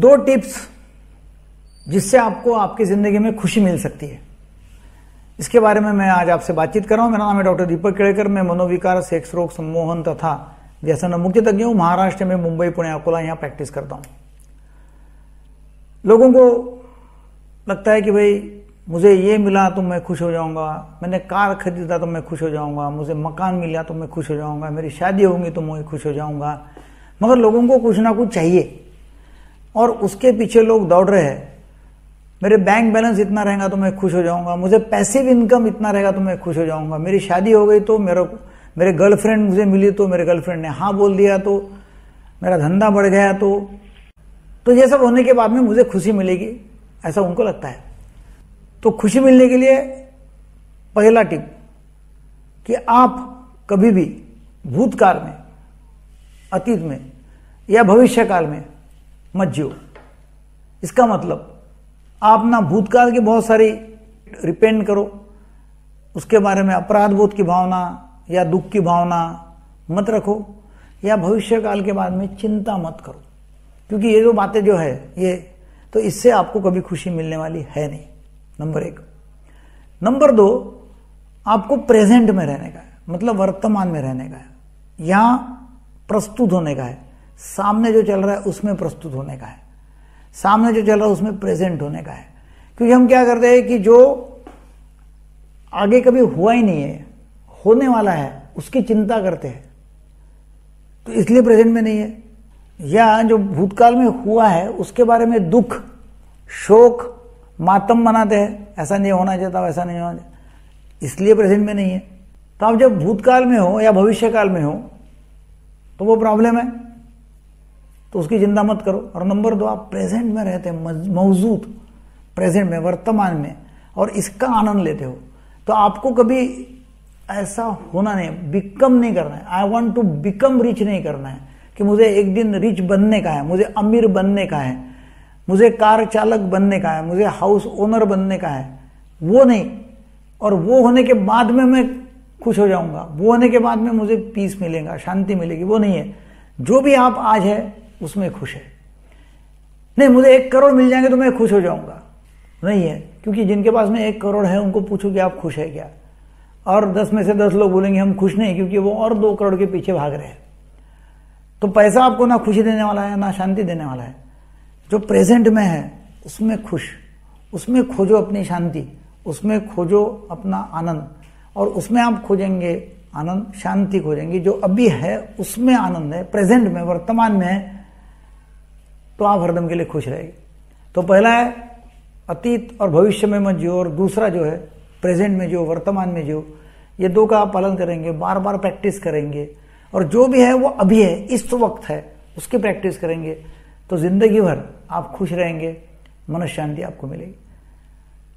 दो टिप्स जिससे आपको आपकी जिंदगी में खुशी मिल सकती है, इसके बारे में मैं आज आपसे बातचीत कर रहा हूं। मेरा नाम है डॉक्टर दीपक केड़कर। मैं मनोविकार, सेक्स रोग, सम्मोहन तथा व्यसन मुक्ति तज्ञ हूं। महाराष्ट्र में मुंबई, पुणे, अकोला यहां प्रैक्टिस करता हूं। लोगों को लगता है कि भाई मुझे ये मिला तो मैं खुश हो जाऊंगा, मैंने कार खरीदा तो मैं खुश हो जाऊंगा, मुझे मकान मिला तो मैं खुश हो जाऊंगा, मेरी शादी होगी तो मैं खुश हो जाऊंगा। मगर लोगों को कुछ ना कुछ चाहिए और उसके पीछे लोग दौड़ रहे हैं। मेरे बैंक बैलेंस इतना रहेगा तो मैं खुश हो जाऊंगा, मुझे पैसिव इनकम इतना रहेगा तो मैं खुश हो जाऊंगा, मेरी शादी हो गई तो मेरे गर्लफ्रेंड मुझे मिली तो मेरे गर्लफ्रेंड ने हाँ बोल दिया तो मेरा धंधा बढ़ गया तो ये सब होने के बाद में मुझे खुशी मिलेगी, ऐसा उनको लगता है। तो खुशी मिलने के लिए पहला टिप कि आप कभी भी भूतकाल में, अतीत में या भविष्य काल में मत जियो। इसका मतलब आप ना भूतकाल की बहुत सारी रिपेंड करो, उसके बारे में अपराध बोध की भावना या दुख की भावना मत रखो, या भविष्य काल के बारे में चिंता मत करो, क्योंकि ये जो बातें जो है ये तो इससे आपको कभी खुशी मिलने वाली है नहीं। नंबर एक। नंबर दो, आपको प्रेजेंट में रहने का है, मतलब वर्तमान में रहने का है, यहां प्रस्तुत होने का है। सामने जो चल रहा है उसमें प्रस्तुत होने का है, सामने जो चल रहा है उसमें प्रेजेंट होने का है। क्योंकि हम क्या करते हैं कि जो आगे कभी हुआ ही नहीं है, होने वाला है, उसकी चिंता करते हैं, तो इसलिए प्रेजेंट में नहीं है। या जो भूतकाल में हुआ है उसके बारे में दुख, शोक, मातम मनाते हैं, ऐसा नहीं होना चाहता, वैसा नहीं होना चाहता, इसलिए प्रेजेंट में नहीं है। तो आप जब भूतकाल में हो या भविष्य काल में हो तो वो प्रॉब्लम है, तो उसकी चिंता मत करो। और नंबर दो, आप प्रेजेंट में रहते हैं, मौजूद, प्रेजेंट में, वर्तमान में, और इसका आनंद लेते हो। तो आपको कभी ऐसा होना नहीं, बिकम नहीं करना है, I want to become rich नहीं करना है कि मुझे एक दिन रिच बनने का है, मुझे अमीर बनने का है, मुझे कार चालक बनने का है, मुझे हाउस ओनर बनने का है, वो नहीं। और वो होने के बाद में मैं खुश हो जाऊंगा, वो होने के बाद में मुझे पीस मिलेगा, शांति मिलेगी, वो नहीं है। जो भी आप आज है उसमें खुश है। नहीं, मुझे 1 करोड़ मिल जाएंगे तो मैं खुश हो जाऊंगा, नहीं है। क्योंकि जिनके पास में 1 करोड़ है उनको पूछो कि आप खुश है क्या, और 10 में से 10 लोग बोलेंगे हम खुश नहीं, क्योंकि वो और 2 करोड़ के पीछे भाग रहे हैं। तो पैसा आपको ना खुशी देने वाला है ना शांति देने वाला है। जो प्रेजेंट में है उसमें खुश, उसमें खोजो अपनी शांति, उसमें खोजो अपना आनंद, और उसमें आप खोजेंगे आनंद, शांति खोजेंगे। जो अभी है उसमें आनंद है, प्रेजेंट में, वर्तमान में है, तो आप हरदम के लिए खुश रहेंगे। तो पहला है अतीत और भविष्य में मत जियो, और दूसरा जो है प्रेजेंट में जियो, वर्तमान में जियो। ये दो का आप पालन करेंगे, बार बार प्रैक्टिस करेंगे, और जो भी है वो अभी है, इस वक्त है, उसकी प्रैक्टिस करेंगे, तो जिंदगी भर आप खुश रहेंगे, मन शांति आपको मिलेगी।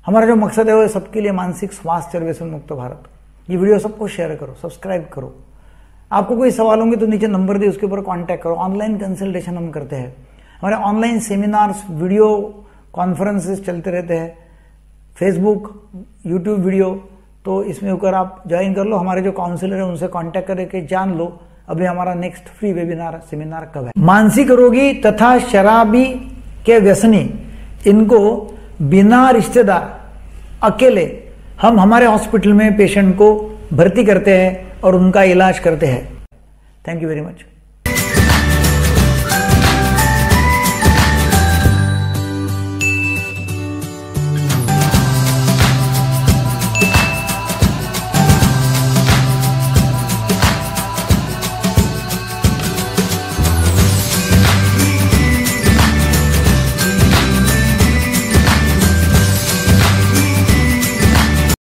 हमारा जो मकसद है वो सबके लिए मानसिक स्वास्थ्य और व्यसन मुक्त भारत। ये वीडियो सबको शेयर करो, सब्सक्राइब करो। आपको कोई सवाल होंगे तो नीचे नंबर दे, उसके ऊपर कॉन्टैक्ट करो। ऑनलाइन कंसल्टेशन हम करते हैं, हमारे ऑनलाइन सेमिनार्स, वीडियो कॉन्फ्रेंसेस चलते रहते हैं, फेसबुक, यूट्यूब वीडियो, तो इसमें होकर आप ज्वाइन कर लो। हमारे जो काउंसलर हैं उनसे कांटेक्ट करके जान लो अभी हमारा नेक्स्ट फ्री वेबिनार, सेमिनार कब है। मानसिक रोगी तथा शराबी के व्यसनी, इनको बिना रिश्तेदार अकेले हम हमारे हॉस्पिटल में पेशेंट को भर्ती करते हैं और उनका इलाज करते हैं। Thank you very much.